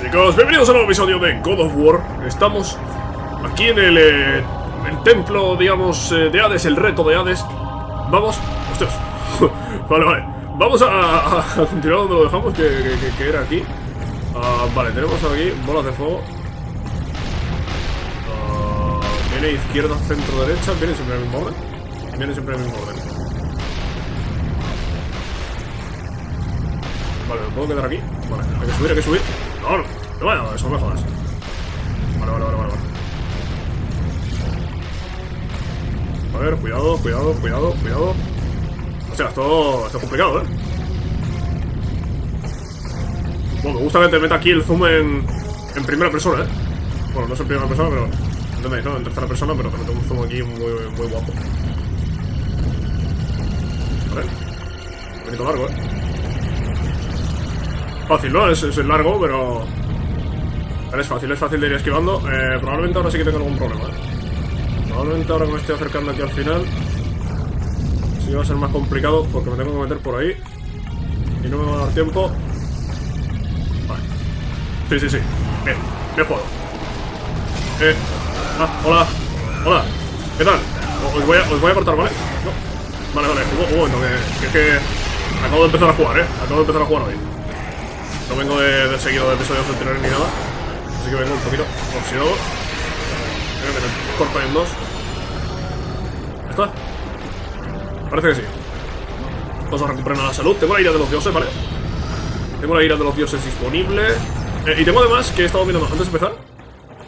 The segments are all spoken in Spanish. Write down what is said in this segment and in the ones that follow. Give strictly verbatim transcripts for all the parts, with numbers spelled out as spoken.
Chicos, bienvenidos a un nuevo episodio de God of War. Estamos aquí en el, eh, el templo, digamos, eh, de Hades, el reto de Hades. Vamos, hostias. Vale, vale, vamos a, a continuar donde lo dejamos, que, que, que era aquí. uh, Vale, tenemos aquí bolas de fuego. uh, Viene izquierda, centro, derecha. Viene siempre en el mismo orden. Viene siempre en el mismo orden. Vale, ¿me puedo quedar aquí? Vale, hay que subir, hay que subir. No, no, bueno, eso me jodas. Vale, vale, vale, vale. A ver, cuidado, cuidado, cuidado, cuidado. O sea, esto, esto es complicado, ¿eh? Bueno, me gusta que te meta aquí el zoom en, en primera persona, ¿eh? Bueno, no es en primera persona, pero... ¿entendéis, no? En tercera persona, pero te meto un zoom aquí muy, muy guapo. Vale. Un poquito largo, ¿eh? Fácil, ¿no? Es, es largo, pero... pero es fácil, es fácil de ir esquivando. eh, Probablemente ahora sí que tengo algún problema, ¿eh? Probablemente ahora que me estoy acercando aquí al final sí va a ser más complicado, porque me tengo que meter por ahí y no me va a dar tiempo. Vale. Sí, sí, sí. Bien, bien jugado. Eh... Ah, hola. Hola. ¿Qué tal? Os voy a, os voy a cortar, ¿vale? No. Vale, vale. Un momento, que es que... acabo de empezar a jugar, ¿eh? Acabo de empezar a jugar hoy. No vengo de, de seguido de episodios anteriores ni nada, así que vengo un poquito oxidado. Creo que me corto en dos. ¿Está? Parece que sí. Vamos a recuperar la salud. Tengo la ira de los dioses, ¿vale? Tengo la ira de los dioses disponible. Eh, y tengo además, que he estado viendo más antes de empezar,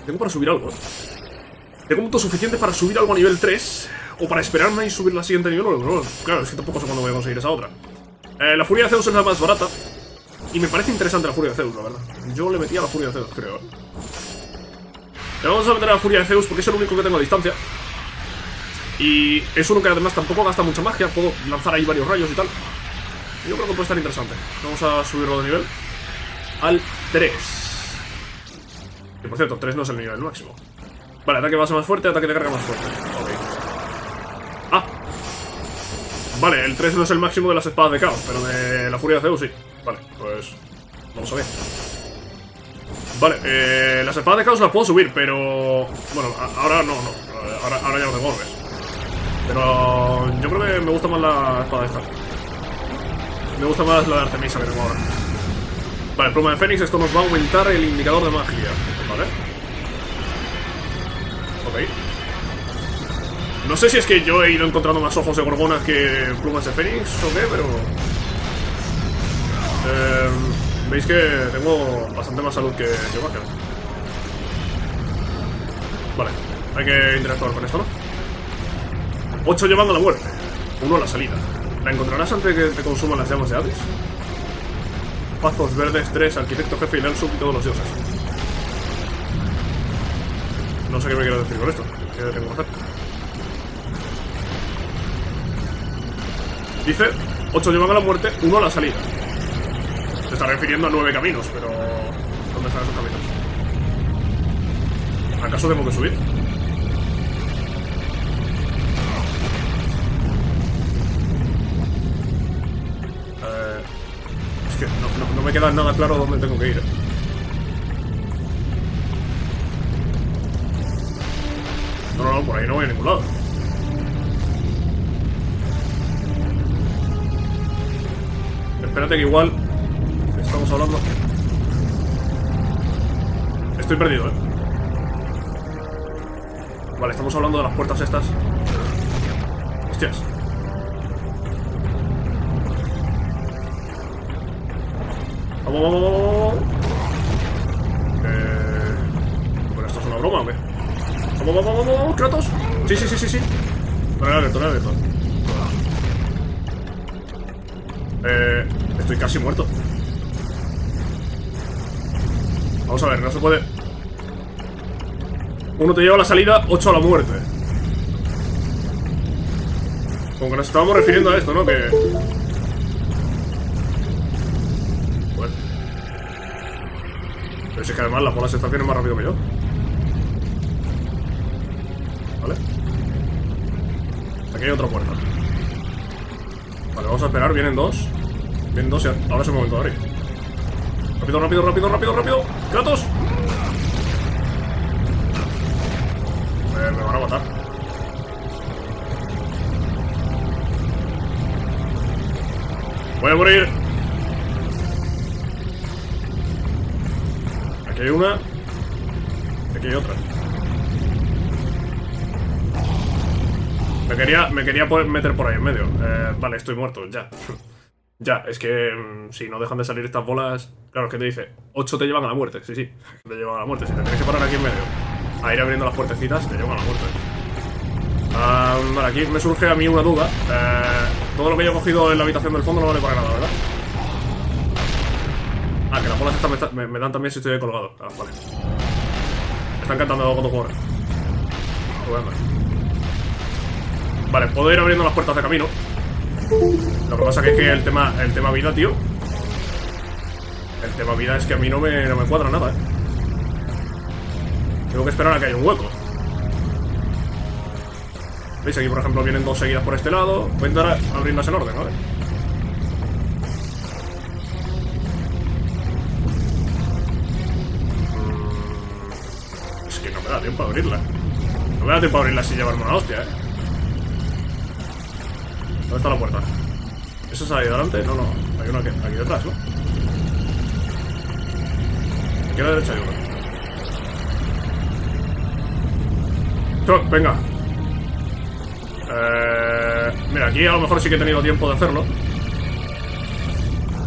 tengo para subir algo. Tengo puntos suficientes para subir algo a nivel tres, o para esperarme y subir la siguiente nivel. No, claro, es que tampoco sé cuándo voy a conseguir esa otra. Eh, la furia de Zeus es la más barata. Y me parece interesante la furia de Zeus, la verdad. Yo le metí a la furia de Zeus, creo. Le vamos a meter a la furia de Zeus porque es el único que tengo a distancia. Y es uno que además tampoco gasta mucha magia. Puedo lanzar ahí varios rayos y tal. Yo creo que puede estar interesante. Vamos a subirlo de nivel al tres. Que por cierto, tres no es el nivel máximo. Vale, ataque base más fuerte, ataque de carga más fuerte. Ok. Ah. Vale, el tres no es el máximo de las espadas de caos, pero de la furia de Zeus sí. Vale, pues... vamos a ver. Vale, eh, las espadas de caos las puedo subir, pero... bueno, a, ahora no, no. Ahora, ahora ya lo devuelves. Pero... yo creo que me gusta más la espada esta. Me gusta más la de Artemisa que tengo ahora. Vale, pluma de Fénix. Esto nos va a aumentar el indicador de magia. Vale. Ok. No sé si es que yo he ido encontrando más ojos de gorgonas que plumas de Fénix o qué, pero... Eh, veis que tengo bastante más salud que, que magia. Vale, hay que interactuar con esto, ¿no? ocho llevando a la muerte, uno a la salida. ¿La encontrarás antes de que te consuman las llamas de Hades? Pazos verdes, tres, arquitecto, jefe, final, sub y todos los dioses. No sé qué me quiero decir con esto. ¿Qué tengo que hacer? Dice, ocho llevando a la muerte, uno a la salida. Se está refiriendo a nueve caminos, pero... ¿dónde están esos caminos? ¿Acaso tengo que subir? Eh... Es que no, no, no me queda nada claro dónde tengo que ir. No, no, no, por ahí no voy a ningún lado. Espérate que igual... estamos hablando. Estoy perdido, ¿eh? Vale, estamos hablando de las puertas estas. Hostias. Vamos, vamos, vamos. Eh... Bueno, esto es una broma, ¿o qué? Vamos, vamos, vamos, vamos, Kratos. Sí, sí, sí, sí, sí. Torre abierto, torre abierto. Eh... Estoy casi muerto. Vamos a ver, no se puede. Uno te lleva a la salida, ocho a la muerte. Como que nos estábamos refiriendo a esto, ¿no? Que... bueno. Pero si es que además la bola se está haciendo más rápido que yo. Vale. Aquí hay otra puerta. Vale, vamos a esperar, vienen dos. Vienen dos y ahora es el momento de abrir. Rápido, rápido, rápido, rápido, rápido. ¡Kratos! Me, me van a matar. Voy a morir. Aquí hay una. Aquí hay otra. Me quería, me quería poder meter por ahí en medio. Eh, vale, estoy muerto, ya. Ya, es que mmm, si no dejan de salir estas bolas... Claro, es que te dice, ocho te llevan a la muerte, sí, sí. Te llevan a la muerte, si te tienes que parar aquí en medio a ir abriendo las puertecitas, te llevan a la muerte. um, Vale, aquí me surge a mí una duda. eh, Todo lo que yo he cogido en la habitación del fondo no vale para nada, ¿verdad? Ah, que las bolas estas me, está, me, me dan también si estoy colgado. Ah, vale. Me están cantando God of War. Vale, puedo ir abriendo las puertas de camino. Lo que pasa que es que el tema, el tema vida, tío. El tema vida es que a mí no me, no me cuadra nada, eh. Tengo que esperar a que haya un hueco. ¿Veis? Aquí, por ejemplo, vienen dos seguidas por este lado. Voy a intentar abrirlas en orden, ¿vale? Es que no me da tiempo a abrirla. No me da tiempo a abrirla sin llevarme una hostia, eh. ¿Dónde está la puerta? ¿Esa es ahí delante? No, no. Hay una aquí, aquí detrás, ¿no? Aquí a la derecha hay una. ¡Troc! ¡Venga! Eh, mira, aquí a lo mejor sí que he tenido tiempo de hacerlo.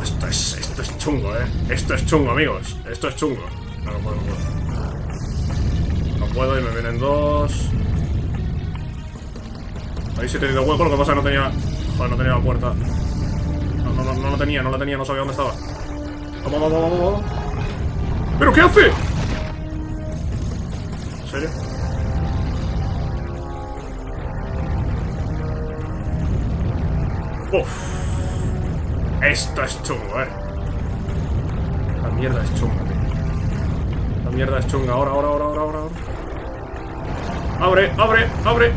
Esto es, esto es chungo, ¿eh? Esto es chungo, amigos. Esto es chungo. No, no puedo, no puedo. No puedo y me vienen dos... Ahí sí he tenido hueco, lo que pasa es que no tenía... Joder, no tenía la puerta. No, no, no, no la tenía, no la tenía, no sabía dónde estaba. Vamos, vamos, vamos, vamos. ¿Pero qué hace? ¿En serio? Uff. Esto es chungo, eh. La mierda es chunga, tío. La mierda es chunga. Ahora, ahora, ahora, ahora, ahora. Abre, abre, abre.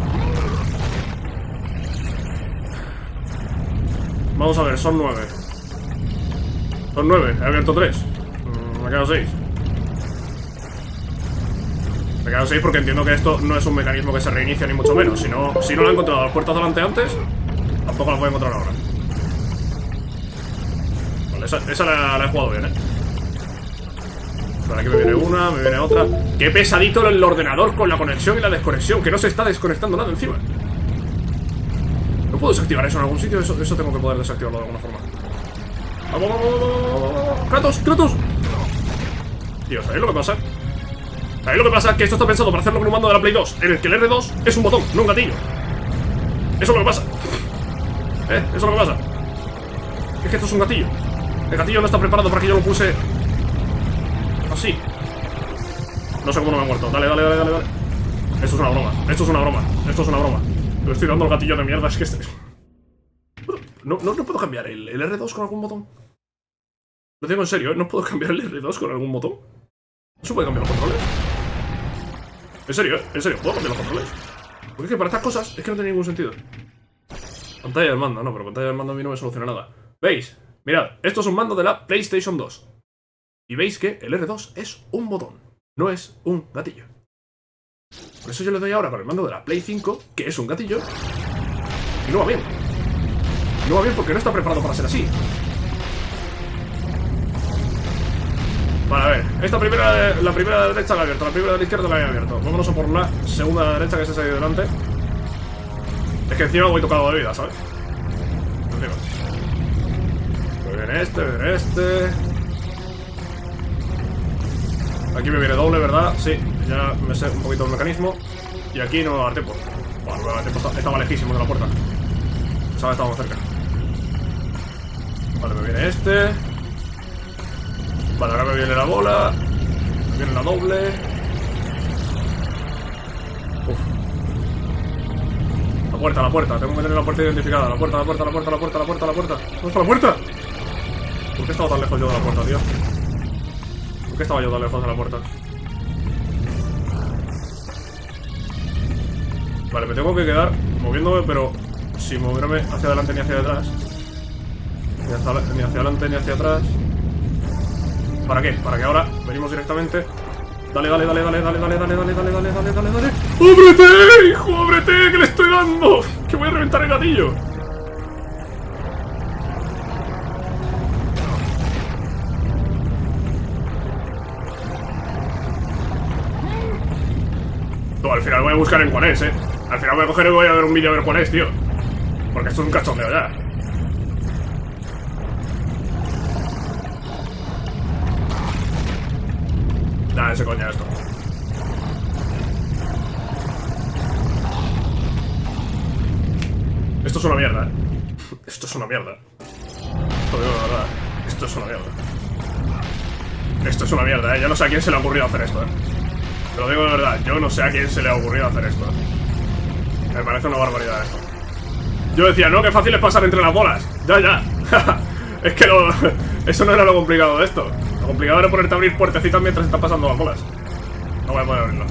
Vamos a ver, son nueve. Son nueve, he abierto tres. Me quedan seis. Me quedan seis porque entiendo que esto no es un mecanismo que se reinicia ni mucho menos. Si no, si no lo he encontrado a las puertas delante antes, tampoco las voy a encontrar ahora. Vale, esa, esa la, la he jugado bien, eh. Vale, aquí me viene una, me viene otra. Qué pesadito el ordenador con la conexión y la desconexión, que no se está desconectando nada encima. ¿No puedo desactivar eso en algún sitio? Eso, eso tengo que poder desactivarlo de alguna forma. ¡Vamos, vamos, vamos, vamos! ¡Kratos, Kratos! Tío, ¿sabéis lo que pasa? ¿Sabéis lo que pasa? Que esto está pensado para hacerlo con un mando de la Play dos, en el que el R dos es un botón, no un gatillo. Eso es lo que pasa. ¿Eh? Eso es lo que pasa. Es que esto es un gatillo. El gatillo no está preparado para que yo lo puse... así. No sé cómo no me he muerto. Dale, dale, dale, dale, dale. Esto es una broma. Esto es una broma. Esto es una broma. Le estoy dando el gatillo de mierda, es que este... No, no, no puedo cambiar el, el R dos con algún botón. Lo digo en serio, ¿eh? ¿No puedo cambiar el R dos con algún botón? ¿No se puede cambiar los controles? En serio, ¿eh? En serio, ¿puedo cambiar los controles? Porque es que para estas cosas es que no tiene ningún sentido. Pantalla del mando, no, pero pantalla del mando a mí no me soluciona nada. ¿Veis? Mirad, esto es un mando de la PlayStation dos. Y veis que el R dos es un botón, no es un gatillo. Por eso yo le doy ahora con el mando de la Play cinco, que es un gatillo, y no va bien. No va bien porque no está preparado para ser así. Vale, a ver, esta primera, la primera de la derecha la he abierto, la primera de la izquierda la he abierto. Vámonos a por la segunda de la derecha, que es esa de delante. Es que encima voy tocado de vida, ¿sabes? Me viene este, me viene este. Aquí me viene doble, ¿verdad? Sí. Ya me sé un poquito el mecanismo. Y aquí no me va a dar tiempo. Bueno, no me va a dar tiempo. Estaba lejísimo de la puerta. Pensaba que estábamos cerca. Vale, me viene este. Vale, ahora me viene la bola. Me viene la doble. Uf. La puerta, la puerta. Tengo que tener la puerta identificada. La puerta, la puerta, la puerta, la puerta, la puerta, la puerta. ¿Dónde está la puerta? ¿Por qué estaba tan lejos yo de la puerta, tío? ¿Por qué estaba yo tan lejos de la puerta? Vale, me tengo que quedar moviéndome, pero sin moverme hacia adelante ni hacia atrás. Ni hacia, ni hacia adelante ni hacia atrás. ¿Para qué? Para que ahora venimos directamente. Dale, dale, dale, dale, dale, dale, dale, dale, dale, dale, dale, dale, dale. ¡Ábrete, hijo, ábrete! ¡Que le estoy dando! ¡Que voy a reventar el gatillo! No, al final voy a buscar en cuál es, eh. Al final voy a coger y voy a ver un vídeo a ver cuál es, tío. Porque esto es un cachondeo ya. Nah, ese coño esto. Esto es una mierda. Esto es una mierda. Lo digo de verdad. Esto es una mierda. Esto es una mierda, eh. Yo no sé a quién se le ha ocurrido hacer esto, eh. Te lo digo de verdad. Yo no sé a quién se le ha ocurrido hacer esto. Me parece una barbaridad esto. Yo decía, no, qué fácil es pasar entre las bolas. Ya, ya. Es que lo... eso no era lo complicado de esto. Lo complicado era ponerte a abrir puertecitas mientras están pasando las bolas. No voy a poder abrirlo.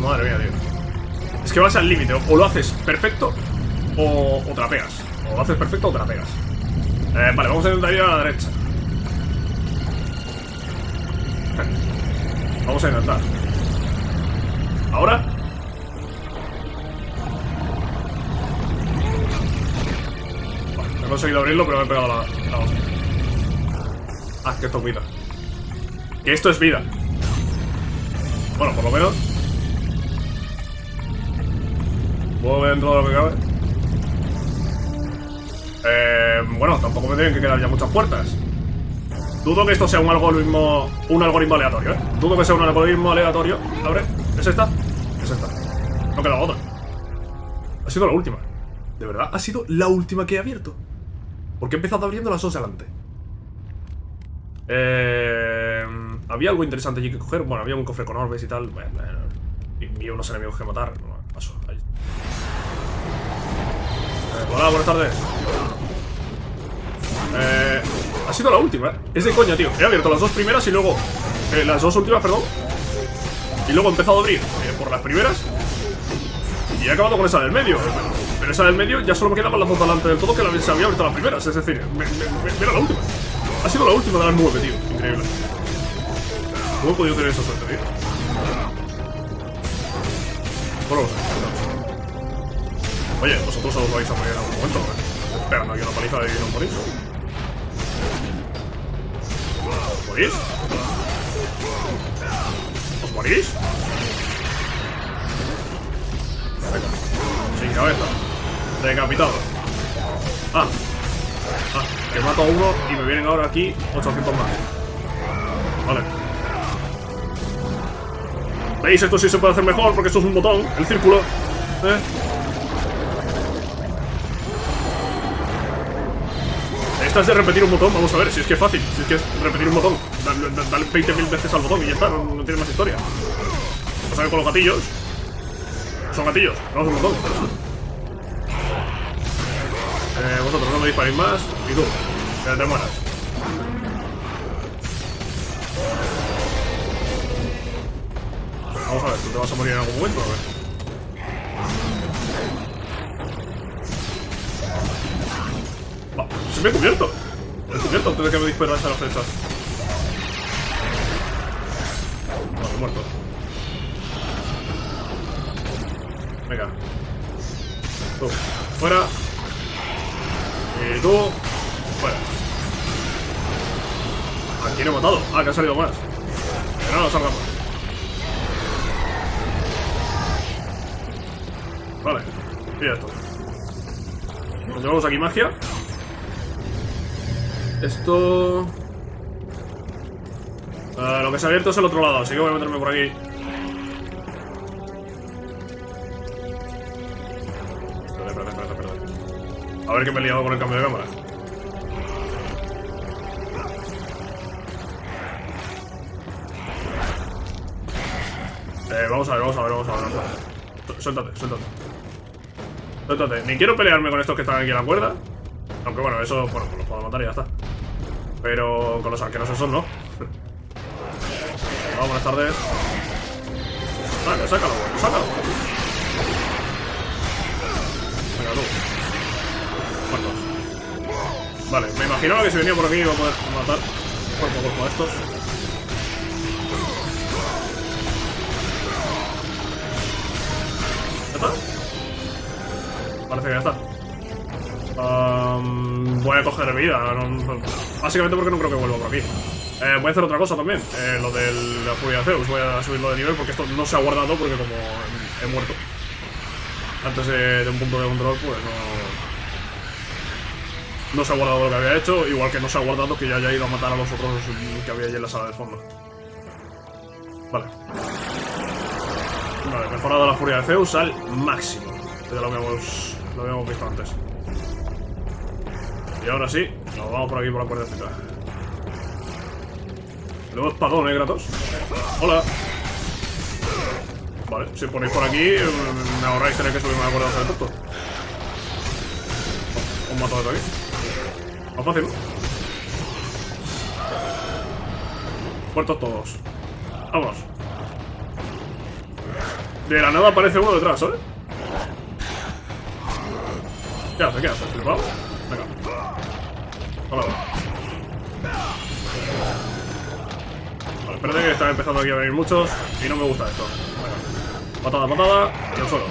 Madre mía, tío. Es que vas al límite. O lo haces perfecto o, o trapeas. O lo haces perfecto o trapeas. Eh, vale, vamos a intentar ir a la derecha. Vamos a intentar. ¿Ahora? Vale, he conseguido abrirlo, pero me he pegado la, la hostia. Ah, que esto es vida. Que esto es vida. Bueno, por lo menos puedo ver dentro de lo que cabe. Eh, bueno, tampoco me tienen que quedar ya muchas puertas. Dudo que esto sea un algoritmo, un algoritmo aleatorio, ¿eh? Dudo que sea un algoritmo aleatorio. Abre. ¿Es esta? Es esta. No queda otra. Ha sido la última. De verdad, ha sido la última que he abierto. Porque he empezado abriendo las dos adelante. Eh, había algo interesante allí que coger. Bueno, había un cofre con orbes y tal. Bueno, y unos enemigos que matar. Bueno, paso. Ahí. Eh, hola, buenas tardes. Eh... Ha sido la última, ¿eh? Es de coña, tío. He abierto las dos primeras y luego... Eh, las dos últimas, perdón. Y luego he empezado a abrir eh, por las primeras. Y he acabado con esa del medio. Pero esa del medio ya solo me quedaban las dos delante del todo que la, se había abierto las primeras. Es decir, me, me, me, era la última. Ha sido la última de las nueve, tío. Increíble. No he podido tener esa suerte, tío. Bueno, no. Oye, vosotros os vais a morir en algún momento, ¿eh? Esperando aquí una paliza de que no morís. ¿Os morís? ¿Os morís? Venga. Sin cabeza. Decapitado. Ah. Ah. Que mato a uno y me vienen ahora aquí ochocientos más. Vale. ¿Veis? Esto sí se puede hacer mejor porque esto es un botón. El círculo. ¿Eh? Estás de repetir un botón, vamos a ver, si es que es fácil, si es que es repetir un botón, dale, dale veinte mil veces al botón y ya está, no, no tiene más historia. O sea que con los gatillos, son gatillos, no es un botón. Eh, vosotros no me disparéis más, y tú, ya te mueras. Vamos a ver, tú te vas a morir en algún momento, a ver. Me he cubierto. Me he cubierto antes de que me disparas a las flechas. Vale, muerto. Venga. Tú, fuera. Y tú, fuera. ¿A quién he matado? Ah, que ha salido más. Que no, no salga más. Vale, y ya está. Nos llevamos aquí magia. Esto... Uh, lo que se ha abierto es el otro lado, así que voy a meterme por aquí. Espera, espera, espera, espera. A ver que me he liado con el cambio de cámara. Eh, vamos a ver, vamos a ver, vamos a ver, vamos a ver. Suéltate, suéltate. Suéltate. Ni quiero pelearme con estos que están aquí en la cuerda. Aunque bueno, eso, bueno, pues los puedo matar y ya está. Pero con los arqueros esos no. Hola, buenas tardes. Sácalo, sácalo, sácalo. Venga, tú. Muertos. Vale, me imaginaba que si venía por aquí iba a poder matar cuerpo a cuerpo a estos. ¿Ya está? Parece que ya está. Um, voy a coger vida, no, no, básicamente porque no creo que vuelva por aquí. Eh, voy a hacer otra cosa también, eh, lo de la furia de Zeus. Voy a subirlo de nivel porque esto no se ha guardado porque como he muerto antes de un punto de control, pues no, no se ha guardado lo que había hecho, igual que no se ha guardado que ya haya ido a matar a los otros que había allí en la sala del fondo. Vale. Vale, mejorado la furia de Zeus al máximo. Ya lo habíamos, lo habíamos visto antes. Y ahora sí, nos vamos por aquí por la puertecita. Luego espadón, ¿eh, Kratos? Hola. Vale, si ponéis por aquí, me ahorráis tener que subirme a la cuerda de hacer tonto. Os mato de aquí. Más fácil. Muertos todos. Vámonos. De la nada aparece uno detrás, ¿sabes? ¿Qué hace? ¿Qué hace? ¿Flipado? Venga. Hola. Vale, espérate que están empezando aquí a venir muchos y no me gusta esto. Venga. Patada, patada y al suelo.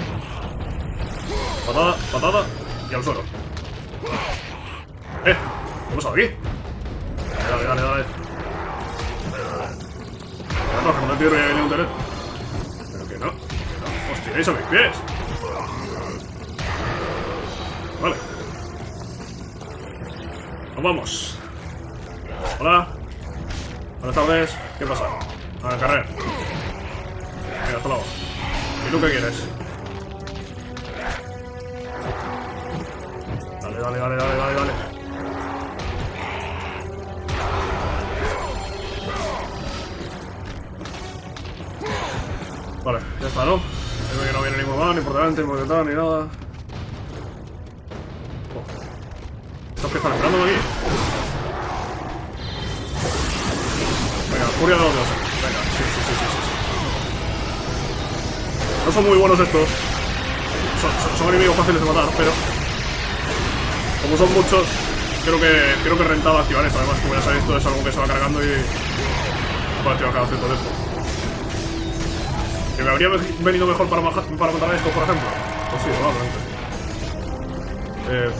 Patada, patada y al suelo. ¡Eh! ¿Qué ha pasado aquí? Dale, dale, dale. Cuidado, que no te tiro y he venido un teret. Pero que no, que no. ¡Os tiréis a mis pies! Vale. ¡Nos vamos! Hola. Buenas tardes. ¿Qué pasa? A la carrera. Venga, hasta luego. ¿Y tú qué quieres? Dale, dale, dale, dale, dale, dale. Vale, ya está, ¿no? Creo que no viene ningún mal, ni por delante, ni por detrás, ni nada. Estos que están esperándome aquí. Venga, furia de los dioses. Venga, sí, sí, sí, sí, sí. No son muy buenos estos. Son, son, son enemigos fáciles de matar, pero como son muchos, creo que creo que rentaba activar esto. Además, como ya sabéis, esto es algo que se va cargando y va a activar cada cierto tiempo. ¿Que me habría venido mejor para, para matar a estos, por ejemplo? Pues sí, probablemente. Eh,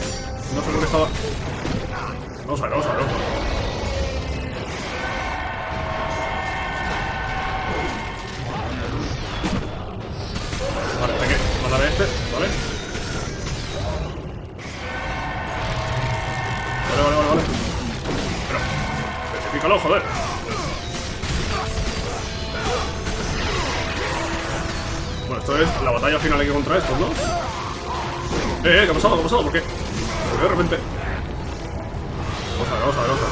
no sé por qué estaba. Vamos a ver, vamos a ver. Vale, hay que matar a este, ¿vale? Vale, vale, vale, vale. Pero, específicalo, joder. Bueno, esto es la batalla final aquí contra estos, ¿no? Eh, eh, ¿qué ha pasado? ¿Qué ha pasado? ¿Por qué? ¿Por qué de repente? Vamos a ver, vamos a ver, vamos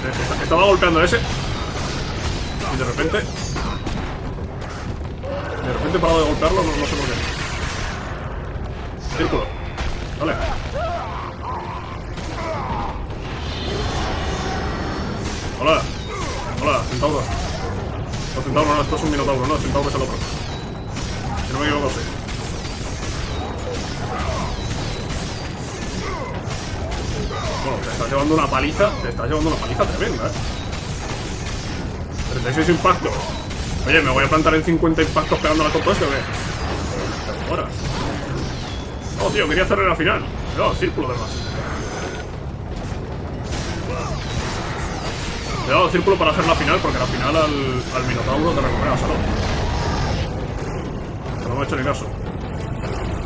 a ver. Estaba golpeando a ese. Y de repente. De repente he parado de golpearlo, no, no sé por qué. Círculo. Vale. Hola. Hola, centauro. No, centauro no, esto es un minotauro, no, centauro es el otro. Si no me equivoco, sí. Bueno, te estás llevando una paliza, te estás llevando una paliza tremenda, ¿eh? treinta y seis impactos. Oye, me voy a plantar en cincuenta impactos pegando la copa este, ¿o qué? Ahora. Oh, tío, quería cerrar la final. Cuidado, círculo además. Cuidado, el círculo para hacer la final, porque la final al, al minotauro te recupera la salud. No me he hecho ni caso.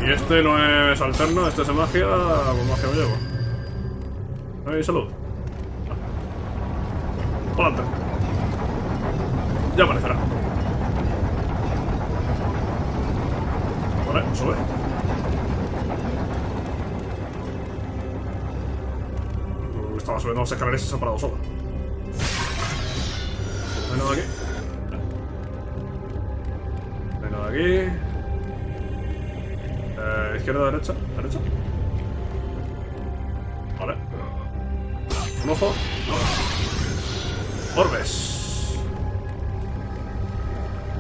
Y este no es alterno, este es en magia, con magia me llevo. Eh, salud. Ah. Para adelante. Ya aparecerá. Vale, sube. Estaba subiendo las escaleras y se ha parado sola. No hay nada aquí. No hay nada aquí. Eh, izquierda, derecha, derecha. Vale. Un ojo. Orbes.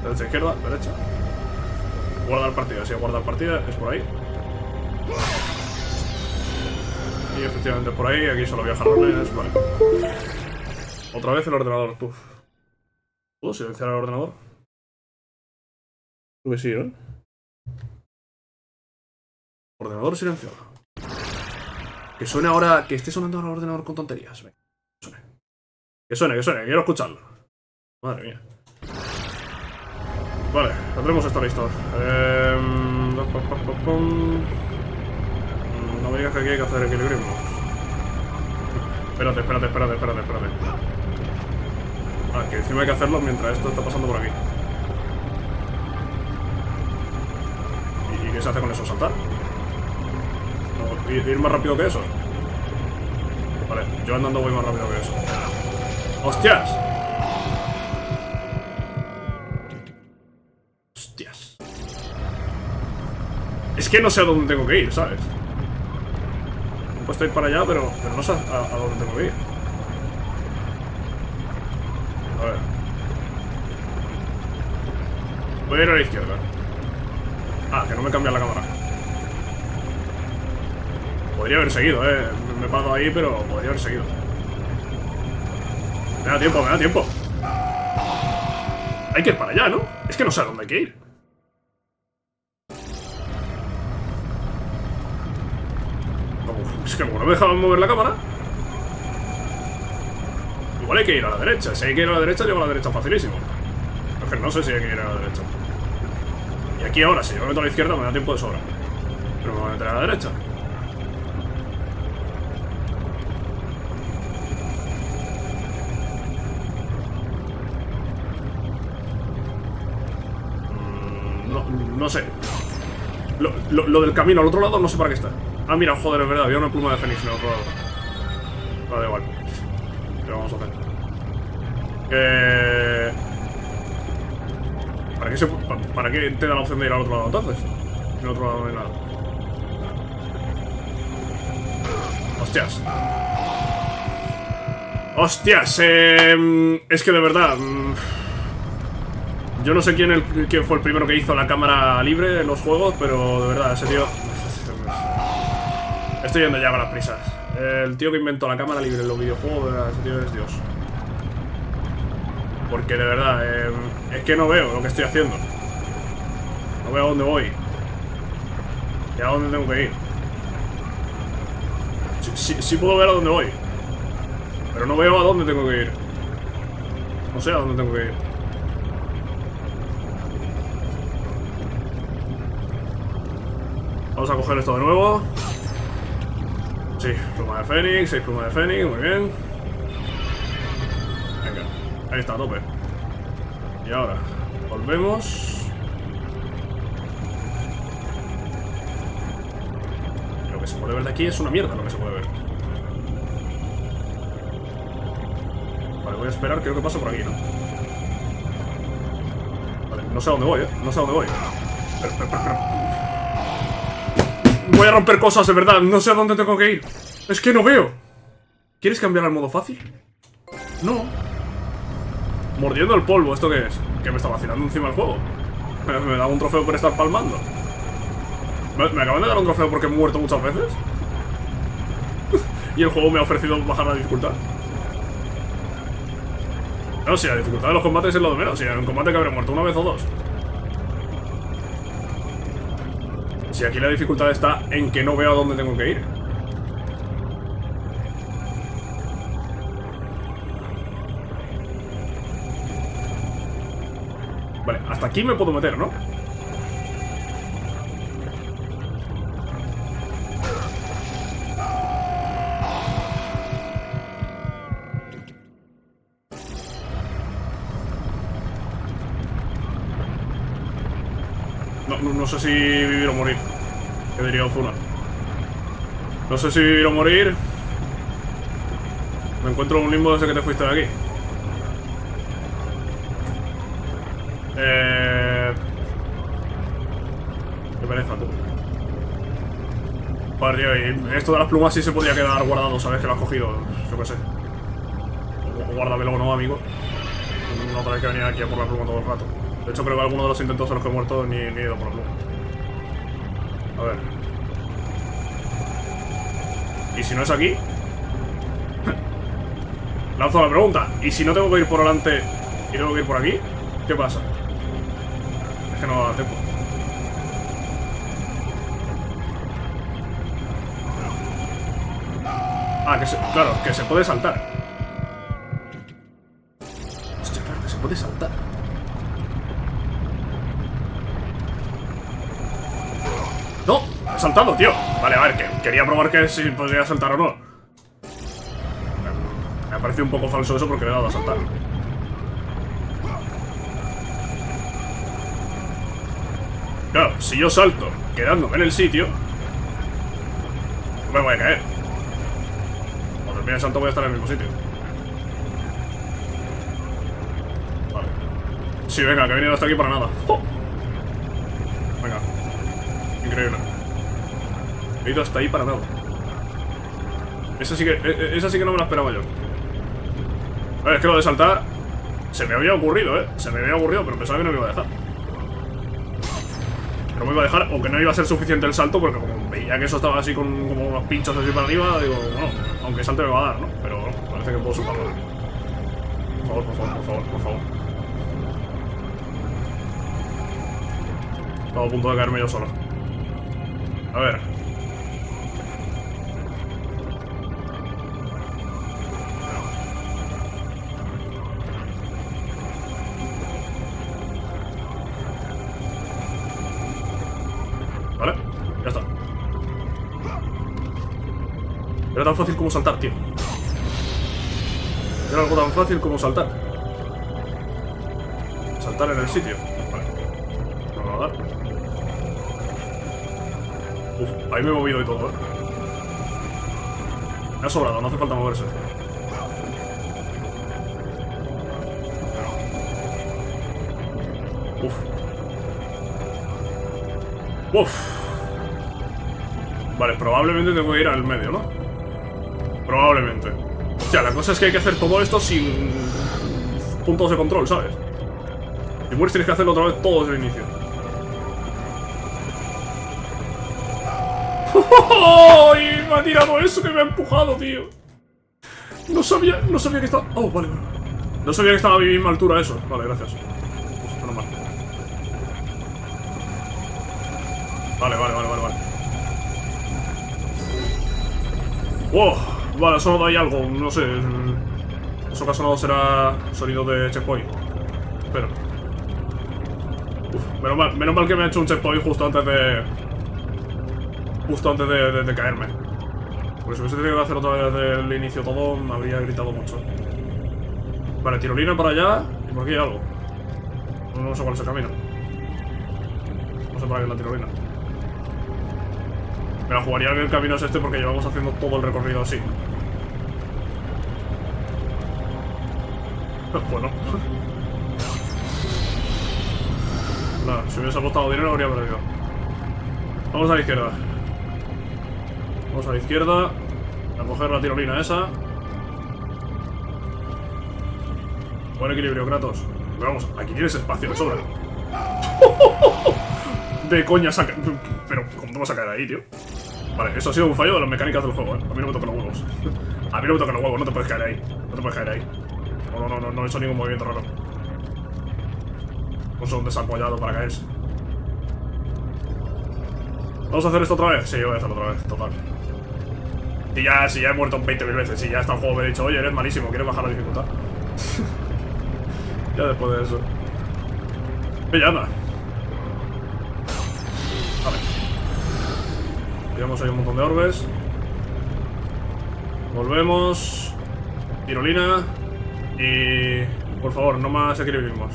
Derecha, izquierda, derecha. Guardar partida, sí, guardar partida, es por ahí. Y efectivamente por ahí, aquí solo voy a jarrones, vale. Otra vez el ordenador, puf. ¿Puedo silenciar el ordenador? Creo que sí, ¿no? Ordenador silenciado. Que suene ahora, que esté sonando ahora el ordenador con tonterías. Venga, que suene. Que suene, que suene, quiero escucharlo. Madre mía. Vale, tendremos esto listo. Eh... No me digas que aquí hay que hacer equilibrismo. Espérate, espérate, espérate, espérate, espérate. Ah, que encima hay que hacerlo mientras esto está pasando por aquí. ¿Y qué se hace con eso? ¿Saltar? No, ¿ir más rápido que eso? Vale, yo andando voy más rápido que eso. ¡Hostias! ¡Hostias! Es que no sé a dónde tengo que ir, ¿sabes? Pues estoy para allá, pero, pero no sé a, a dónde tengo que ir. A ver. Voy a ir a la izquierda. Ah, que no me cambia la cámara. Podría haber seguido, eh. Me he parado ahí, pero podría haber seguido. Me da tiempo, me da tiempo. Hay que ir para allá, ¿no? Es que no sé a dónde hay que ir. Es que como no me dejaban mover la cámara. Igual hay que ir a la derecha. Si hay que ir a la derecha, llego a la derecha facilísimo. Es que no sé si hay que ir a la derecha. Y aquí ahora, si yo me meto a la izquierda, me da tiempo de sobra. Pero me voy a meter a la derecha. No, no sé. Lo, lo, lo del camino al otro lado no sé para qué está. Ah, mira, joder, es verdad, había una pluma de fénix en el otro lado. Vale, igual. Pero vamos a hacer. Eh... ¿Para qué, se... ¿Para qué te da la opción de ir al otro lado entonces? En el otro lado no hay nada. ¡Hostias! ¡Hostias! Eh... Es que de verdad... Yo no sé quién, el... quién fue el primero que hizo la cámara libre en los juegos, pero de verdad, ese tío... Estoy yendo ya con las prisas. El tío que inventó la cámara libre en los videojuegos, ese tío es Dios. Porque de verdad, eh, es que no veo lo que estoy haciendo. No veo a dónde voy. Y a dónde tengo que ir. Sí, sí, sí puedo ver a dónde voy. Pero no veo a dónde tengo que ir. No sé a dónde tengo que ir. Vamos a coger esto de nuevo. Sí, pluma de fénix, seis plumas de fénix, muy bien. Venga, ahí está, a tope. Y ahora, volvemos. Lo que se puede ver de aquí es una mierda lo que se puede ver. Vale, voy a esperar, creo que paso por aquí, ¿no? Vale, no sé a dónde voy, ¿eh? No sé a dónde voy. Pero, pero, pero, pero. Voy a romper cosas, de verdad. No sé a dónde tengo que ir. Es que no veo. ¿Quieres cambiar al modo fácil? No. Mordiendo el polvo. ¿Esto qué es? Que me está vacilando encima el juego. Me, me da un trofeo por estar palmando. ¿Me, me acaban de dar un trofeo porque he muerto muchas veces? Y el juego me ha ofrecido bajar la dificultad. No, si la dificultad de los combates es lo de menos. Si en un combate que habré muerto una vez o dos. Si aquí la dificultad está en que no veo a dónde tengo que ir. Vale, hasta aquí me puedo meter, ¿no? No sé si vivir o morir, que diría Ozuna. No sé si vivir o morir. Me encuentro en un limbo desde que te fuiste de aquí. Eh... Qué pereza, tú. Padre, y esto de las plumas sí se podría quedar guardado, ¿sabes? Que lo has cogido, yo qué sé. Guárdamelo, ¿no, amigo? No otra vez que venía aquí a por la pluma todo el rato. De hecho, creo que alguno de los intentos a los que he muerto ni, ni he ido por el mundo. A ver. ¿Y si no es aquí? Lanzo la pregunta. ¿Y si no tengo que ir por delante y tengo que ir por aquí? ¿Qué pasa? Es que no da tiempo. Ah, que se, claro, que se puede saltar. Hostia, claro, que se puede saltar. ¡No! ¡He saltado, tío! Vale, a ver, que, quería probar que si podría saltar o no. Me ha parecido un poco falso eso porque le he dado a saltar. Claro, si yo salto quedándome en el sitio, me voy a caer. Cuando termine el salto voy a estar en el mismo sitio. Vale. Sí, venga, que he venido hasta aquí para nada. ¡Oh! Venga. Increíble. He ido hasta ahí para nada. Esa sí que, esa sí que no me la esperaba yo. A ver, es que lo de saltar se me había ocurrido, eh. Se me había ocurrido, pero pensaba que no me iba a dejar. Que no me iba a dejar, o que no iba a ser suficiente el salto, porque como veía que eso estaba así con como unos pinchos así para arriba, digo, bueno, aunque salte me va a dar, ¿no? Pero bueno, parece que puedo superarlo. Por favor, por favor, por favor, por favor. Estaba a punto de caerme yo solo. A ver. Vale, ya está. Era tan fácil como saltar, tío. Era algo tan fácil como saltar. Saltar en el sitio. Vale. No me va a dar. Uf, ahí me he movido y todo, ¿eh? Me ha sobrado, no hace falta moverse. Uf. Uf. Vale, probablemente tengo que ir al medio, ¿no? Probablemente. Hostia, la cosa es que hay que hacer todo esto sin puntos de control, ¿sabes? Si mueres tienes que hacerlo otra vez todo desde el inicio. ¡Oh! Y me ha tirado eso que me ha empujado, tío. No sabía, no sabía que estaba... Oh, vale, vale. No sabía que estaba a mi misma altura eso. Vale, gracias. Uf, menos mal. Vale, vale, vale, vale, vale. ¡Wow! Vale, ha sonado ahí algo, no sé. Eso que ha sonado será sonido de checkpoint. Espera. Uf, menos mal, menos mal que me ha hecho un checkpoint justo antes de... Justo antes de, de, de caerme. Porque si hubiese tenido que hacer otra vez desde el inicio todo, me habría gritado mucho. Vale, tirolina para allá. Y por aquí hay algo. No, no sé cuál es el camino. No sé para qué es la tirolina. Me la jugaría que el camino es este porque llevamos haciendo todo el recorrido así. Bueno. Nada, si hubiese apostado dinero habría perdido. Vamos a la izquierda. Vamos a la izquierda, a coger la tirolina esa. Buen equilibrio, Kratos. Pero vamos, aquí tienes espacio de sobra. De coña saca... Pero, ¿cómo te vas a caer ahí, tío? Vale, eso ha sido un fallo de las mecánicas del juego, ¿eh? A mí no me tocan los huevos. A mí no me tocan los huevos, no te puedes caer ahí. No te puedes caer ahí. No, no, no, no he hecho ningún movimiento raro. No soy un desapoyado para caerse. ¿Vamos a hacer esto otra vez? Sí, voy a hacerlo otra vez, total. Y ya, si ya he muerto veinte mil veces, si ya hasta el juego me he dicho, oye, eres malísimo, ¿quieres bajar la dificultad? Ya después de eso. Oye, anda. Vale. Tiramos ahí un montón de orbes. Volvemos. Tirolina. Y... Por favor, no más equilibrismos.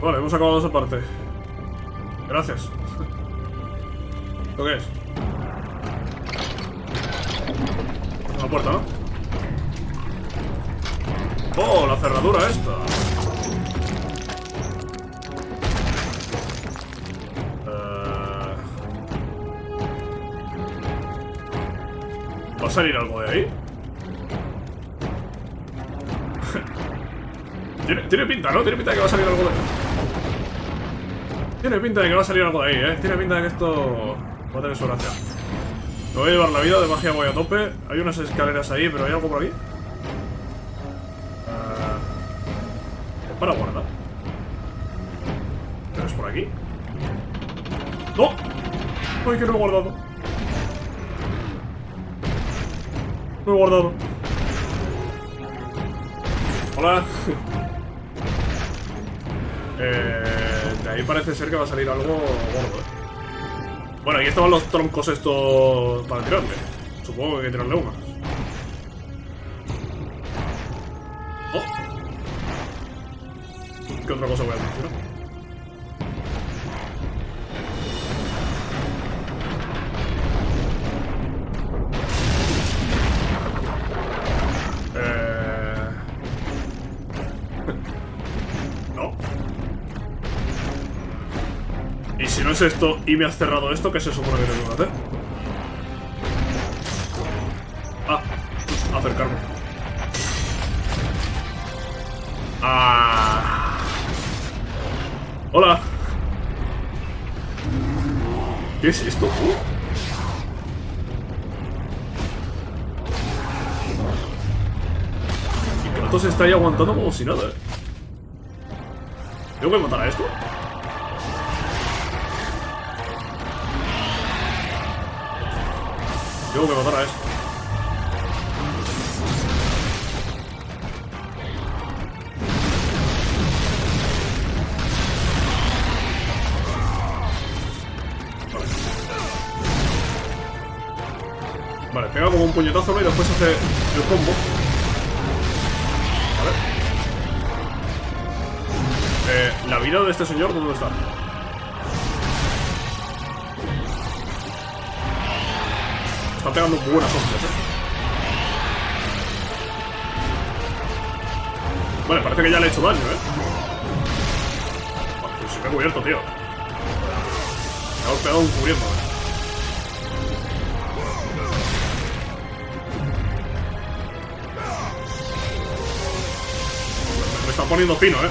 Vale, hemos acabado esa parte. Gracias. ¿Lo que es? Una puerta, ¿no? ¡Oh, la cerradura esta! Uh... ¿Va a salir algo de ahí? tiene, tiene pinta, ¿no? Tiene pinta de que va a salir algo de ahí. Tiene pinta de que va a salir algo de ahí, ¿eh? Tiene pinta de que esto va a tener su gracia. Me voy a llevar la vida, de magia voy a tope. Hay unas escaleras ahí, pero ¿hay algo por aquí? Uh... Para guardar. ¿Pero es por aquí? ¡No! ¡Ay, que no he guardado! No he guardado. Hola. eh, de ahí parece ser que va a salir algo gordo. Bueno, aquí estaban los troncos estos para tirarle. Supongo que hay que tirarle una. Oh. ¿Qué otra cosa voy a hacer? Esto y me has cerrado esto, que se supone que tengo que hacer. Ah, acercarme. Ah. Hola. ¿Qué es esto? Uh. Y Kratos está ahí aguantando como si nada. ¿Tengo que matar a esto? Tengo que matar a esto. Vale. Vale, pega como un puñetazo, ¿no? Y después hace el combo. Vale. Eh, la vida de este señor, ¿dónde está? Está pegando buenas hostias, ¿eh? Vale, parece que ya le he hecho daño, ¿eh? Vale, pues se me ha cubierto, tío. Me ha golpeado un cubriendo, ¿eh? Me está poniendo fino, ¿eh?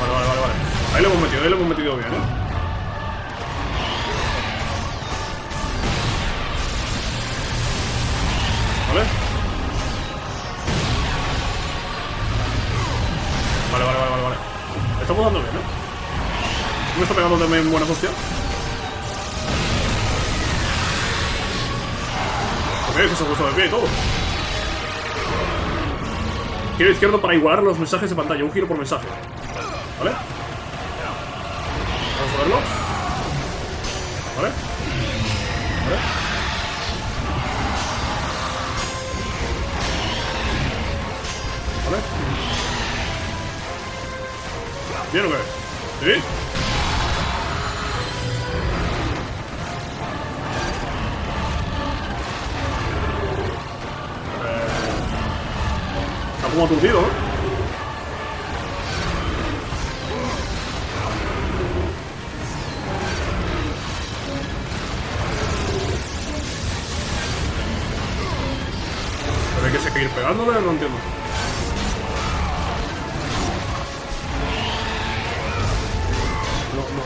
Vale, vale, vale, vale. Ahí le hemos metido, ahí le hemos metido bien, ¿eh? ¿Vale? Vale, vale, vale, vale. Estamos dando bien, ¿eh? ¿No me está pegando también buena hostia? Ok, que se ha puesto de pie y todo. Giro izquierdo para igualar los mensajes de pantalla. Un giro por mensaje. ¿Vale? Vamos a verlo. ¿Vale? ¿Vale? ¿Bien o qué? ¿Sí? Está como aturdido, ¿eh? Pero hay que seguir pegándole, no entiendo.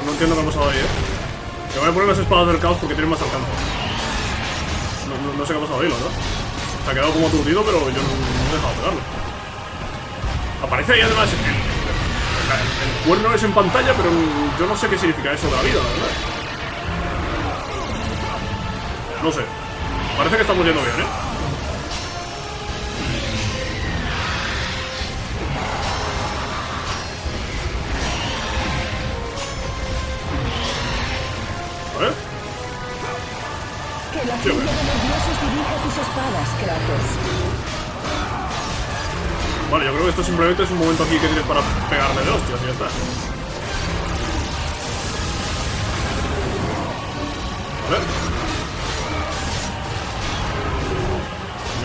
No entiendo qué ha pasado ahí, eh. Te voy a poner las espadas del caos porque tienen más alcance. No, no, no sé qué ha pasado ahí, la verdad. Se ha quedado como aturdido, pero yo no, no he dejado pegarle. Aparece ahí además el, el, el cuerno es en pantalla, pero yo no sé qué significa eso de la vida, la verdad. No sé. Parece que estamos yendo bien, eh. La de los dioses dirija tus espadas, Kratos. Vale, yo creo que esto simplemente es un momento aquí que tienes para pegarle de hostias y ya está. Vale.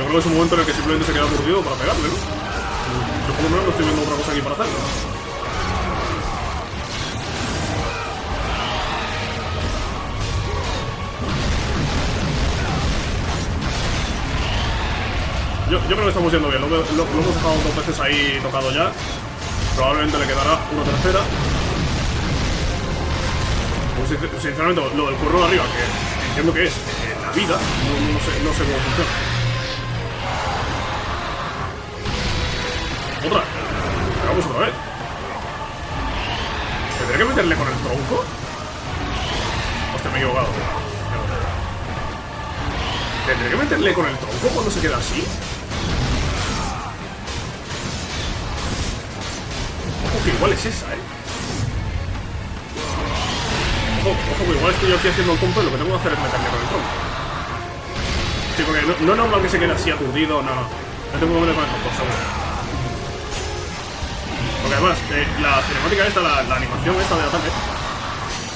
Yo creo que es un momento en el que simplemente se queda aturdido para pegarle, ¿no? Yo por lo menos no estoy viendo otra cosa aquí para hacerlo. Yo, yo creo que estamos yendo bien. Lo, lo, lo hemos dejado dos veces ahí tocado ya. Probablemente le quedará una tercera. Pues, sinceramente, lo del curro de arriba, que entiendo que es eh, la vida, no, no, sé, no sé cómo funciona. Otra, hagamos otra vez. ¿Tendré que meterle con el tronco? Hostia, me he equivocado. ¿Tendré que meterle con el tronco cuando se queda así? Ojo que igual es esa, eh. Ojo, ojo que igual estoy yo aquí haciendo el combo y lo que tengo que hacer es meterle con el tronco. Sí, porque no, no, no, que se quede así aturdido, no, no. No tengo que meter con el tronco, seguro. Porque además, eh, la cinemática esta, la, la animación esta de ataque,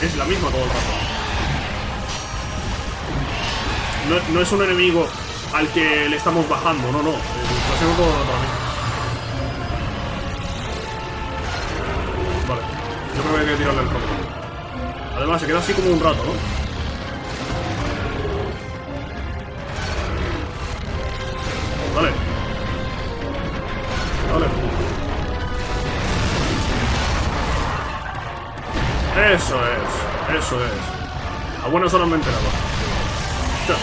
es la misma todo el rato. No, no es un enemigo al que le estamos bajando, no, no. Eh, lo hacemos todo el rato mismo. Vale, yo creo que hay que tirarle el propio. Además, se queda así como un rato, ¿no? Eso es, eso es. A buenas horas me enteraba. Tú,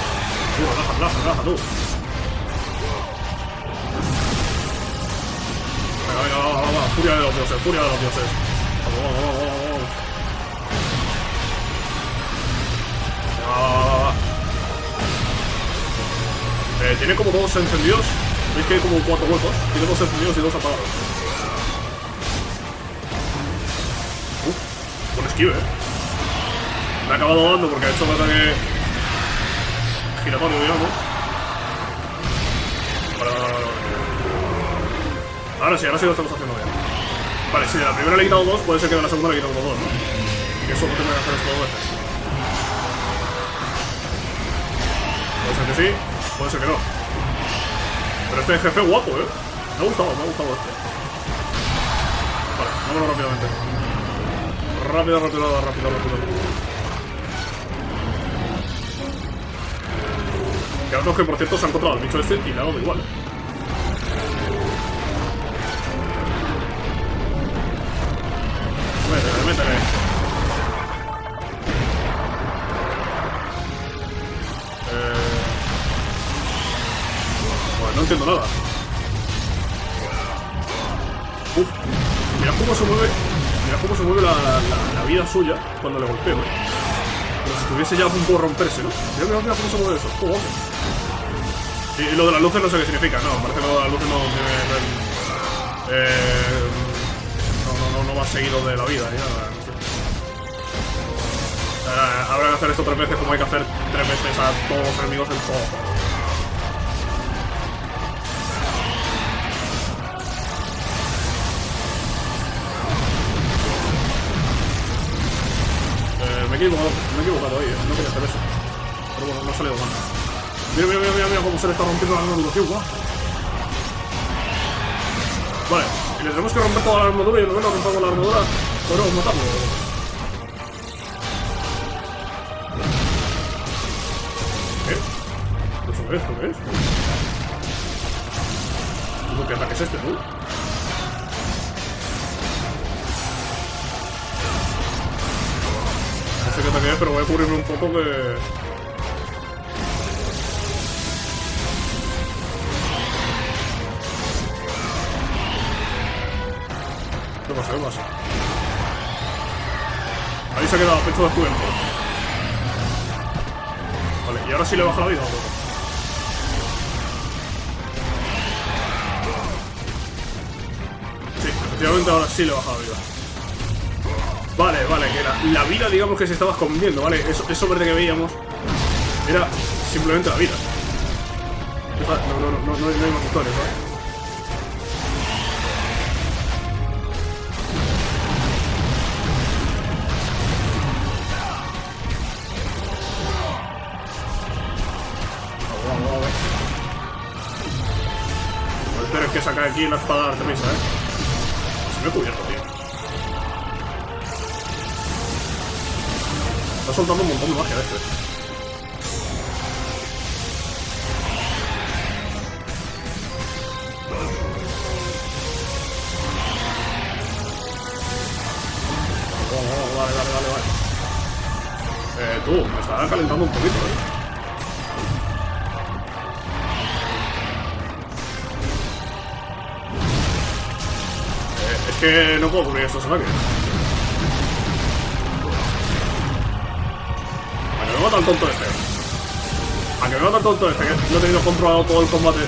relaja, relaja, relaja, tú. Venga, venga, va, va, va. Furia de los dioses, furia de los dioses. Vamos, vamos, vamos, vamos. Va, va, va, va. Eh, tiene como dos encendidos. Veis que hay como cuatro huecos. Tiene dos encendidos y dos apagados. Esquive. Me ha acabado dando porque ha hecho un ataque giratorio, digamos. Vale, vale, vale, vale. Ahora sí, ahora sí lo estamos haciendo bien. Vale, si de la primera le he quitado dos, puede ser que de la segunda le he quitado dos, ¿no? Y que eso lo tengo que hacer esto dos veces. Puede ser que sí, puede ser que no. Pero este jefe es guapo, ¿eh? Me ha gustado, me ha gustado este. Vale, vámonos rápidamente. Rápido, rápido, rápido, rápido. Kratos, que por cierto se ha encontrado al bicho este y le ha dado igual. Métele, métele. Eh... Pues no entiendo nada. Uf, mira cómo se mueve. Mirad cómo se mueve la, la, la vida suya cuando le golpeo, ¿eh? Como si estuviese ya a punto de romperse, ¿no? Mirad, mirad cómo se mueve eso. ¡Oh, hombre! Y, y lo de las luces no sé qué significa. No, parece que lo de las luces no tiene... Eh, no, no, no, no va seguido de la vida, ni nada, no sé. Ahora, habrá que hacer esto tres veces como hay que hacer tres veces a todos los enemigos en todo. Me he equivocado ahí, ¿eh? No quería hacer eso. Pero bueno, no ha salido mal. Mira, mira, mira, mira cómo se le está rompiendo la armadura, tío. Guau. Vale, y le tenemos que romper toda la armadura y luego rompamos la armadura. Pero vamos a matarlo. ¿Qué? ¿Eso qué es? ¿Esto qué es? ¿Qué ataque es este, tú? No sé qué ataque es, pero voy a cubrirme un poco que... ¿Qué pasa? ¿Qué pasa? Ahí se ha quedado, pecho descubierto. Vale, y ahora sí le baja la vida a todo. Sí, efectivamente ahora sí le baja la vida. Vale, vale, que la, la vida, digamos, que se estaba escondiendo, ¿vale? Eso, eso verde que veíamos era simplemente la vida. No, no, no, no, no hay más historias, ¿vale? Pero es que saca aquí la espada de Artemisa, ¿eh? Se me he cubierto, tío. Está soltando un montón de magia este. Oh, vale, vale, vale, vale. Eh, tú, me está calentando un poquito, ¿eh? Que no puedo cubrir estos ataques. A que me mata el tonto este. A que me mata el tonto este, que no he tenido controlado todo el combate.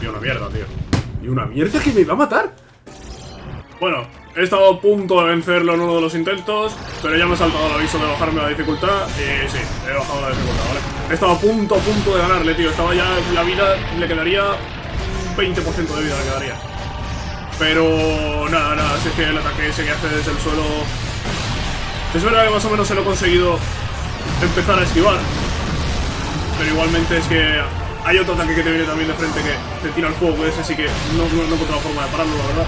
Y una mierda, tío. Y una mierda que me va a matar. Bueno, he estado a punto de vencerlo en uno de los intentos, pero ya me he saltado el aviso de bajarme la dificultad. Y sí, he bajado la dificultad, ¿vale? He estado a punto, a punto de ganarle, tío. Estaba ya la vida, le quedaría un veinte por ciento de vida, le quedaría. Pero nada, nada, si es que el ataque ese que hace desde el suelo... Es verdad que más o menos se lo he conseguido empezar a esquivar. Pero igualmente es que hay otro ataque que te viene también de frente que te tira el fuego ese, así que no, no, no encuentro la forma de pararlo, la verdad.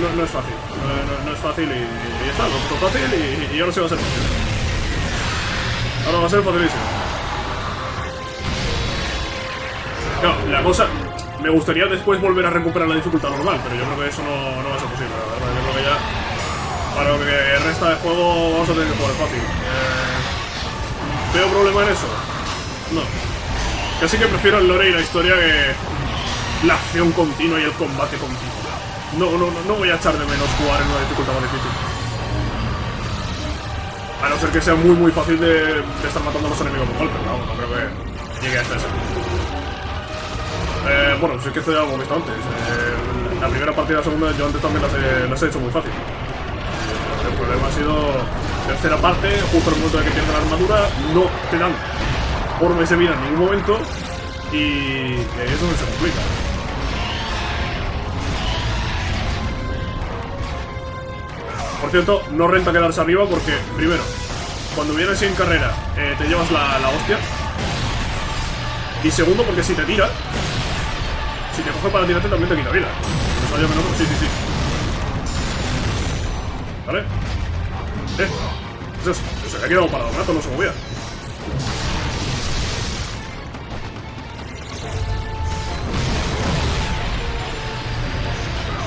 No, no, no es fácil, no, no, no es fácil y, y, y está, no es fácil y, y ahora sí va a ser fácil. Ahora va a ser facilísimo. Claro, la cosa... Me gustaría después volver a recuperar la dificultad normal, pero yo creo que eso no, no va a ser posible, la verdad. Yo creo que ya, para lo que resta de juego, vamos a tener que jugar fácil. Eh, ¿Veo problema en eso? No. Casi que prefiero el lore y la historia que la acción continua y el combate continuo. No, no, no voy a echar de menos jugar en una dificultad más difícil. A no ser que sea muy, muy fácil de, de estar matando a los enemigos con golpes, no, no creo que llegue hasta ese punto. Eh, bueno, si es que esto ya lo hemos visto antes. Eh, la primera partida y la segunda yo antes también las he, las he hecho muy fácil. El problema ha sido tercera parte, justo en el momento de que pierden la armadura, no te dan forma de vida en ningún momento y eso se complica. Por cierto, no renta quedarse arriba porque, primero, cuando vienes en carrera eh, te llevas la, la hostia. Y segundo, porque si te tira... Si te coge para tirarte también te quita vida. Me salió menos, sí, sí, sí. ¿Vale? Eh. Eso se había quedado parado un rato, no se movía.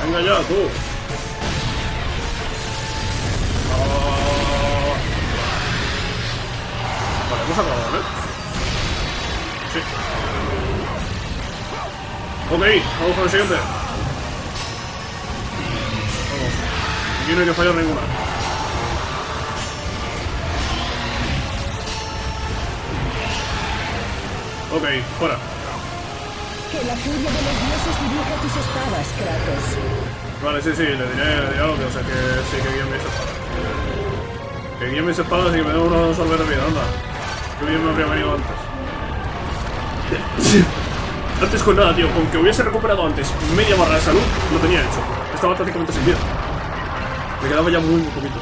Venga ya, tú. Ah. Vale, hemos acabado, ¿vale? Sí. Ok, vamos con el siguiente. Vamos. Aquí no hay que fallar ninguna. Ok, fuera. Que la furia de los dioses dirija tus espadas, Kratos. Vale, sí, sí, le diré, le diré algo, o sea que sí, que guíen mis espadas. Que guíen mis espadas y que me den unos sorber de vida, anda. Que bien me habría venido antes. Antes con nada, tío, con que hubiese recuperado antes media barra de salud, lo tenía hecho. Estaba prácticamente sin vida. Me quedaba ya muy, muy poquito.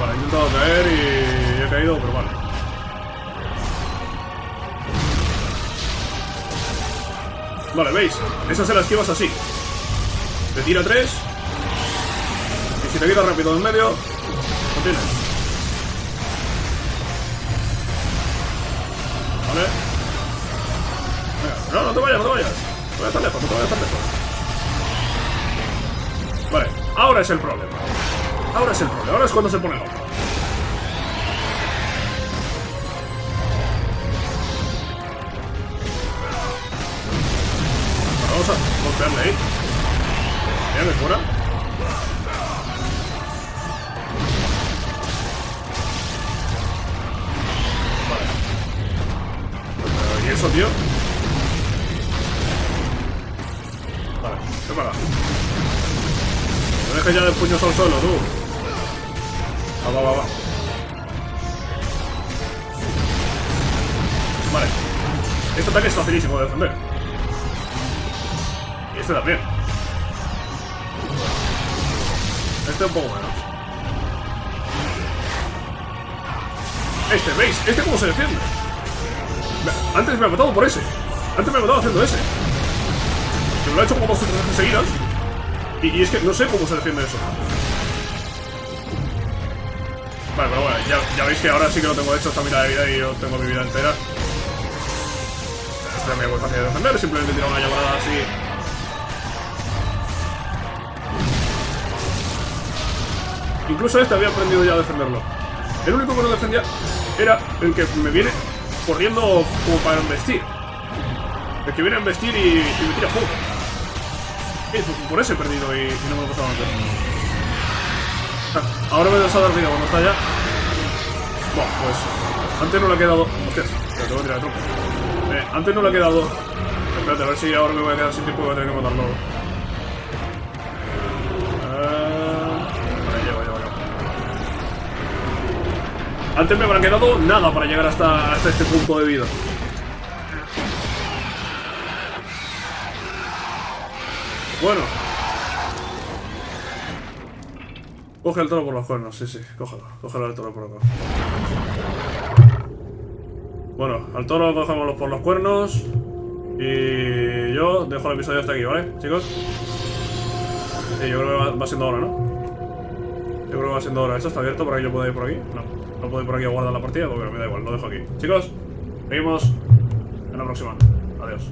Vale, he intentado caer y he caído, pero vale. Vale, ¿veis? Esas se las esquivas así. Te tira tres. Y si te quita rápido en medio, lo tienes. ¿Vale? No, no te vayas, no te vayas. No te vayas tan lejos, no te vayas tan lejos. Vale, ahora es el problema. Ahora es el problema, ahora es cuando se pone loco. Vamos a golpearle ahí. Mira, me fuera. Eso, tío. Vale, qué para. No dejes ya de puños al suelo, tú. Va, va, va, va. Vale. Este ataque es facilísimo de defender. Y este también. Este un poco menos. Este, ¿veis? Este cómo se defiende. Antes me ha matado por ese. Antes me ha matado haciendo ese. Pero lo ha hecho como dos o tres veces seguidas. Y, y es que no sé cómo se defiende eso. Vale, pero bueno, ya, ya veis que ahora sí que no tengo hecho esta mitad de vida y yo tengo mi vida entera. Esta es muy fácil de defender, simplemente tirar una llamada así. Incluso este había aprendido ya a defenderlo. El único que no defendía era el que me viene corriendo como para embestir. El que viene a embestir y, y me tira fuego. Eh, por, por ese he perdido y, y no me lo he pasado antes. Ahora me vas a dar vida cuando está allá. Bueno, pues antes no le ha quedado... Hostias, pero tengo que tirar el tronco. Eh, antes no le ha quedado... Espérate, a ver si ahora me voy a quedar sin tiempo y voy a tener que matarlo. Uh... Vale, llego, llego, llego. Antes me habrán quedado nada para llegar hasta, hasta este punto de vida. Bueno. Coge el toro por los cuernos, sí, sí, cógelo, cógelo el toro por los cuernos. Bueno, al toro lo cogemos por los cuernos. Y yo dejo el episodio hasta aquí, ¿vale, chicos? Sí, yo creo que va siendo hora, ¿no? Yo creo que va siendo hora. ¿Esto está abierto para que yo pueda ir por aquí? No, no puedo ir por aquí a guardar la partida porque me da igual, lo dejo aquí. Chicos, seguimos en la próxima. Adiós.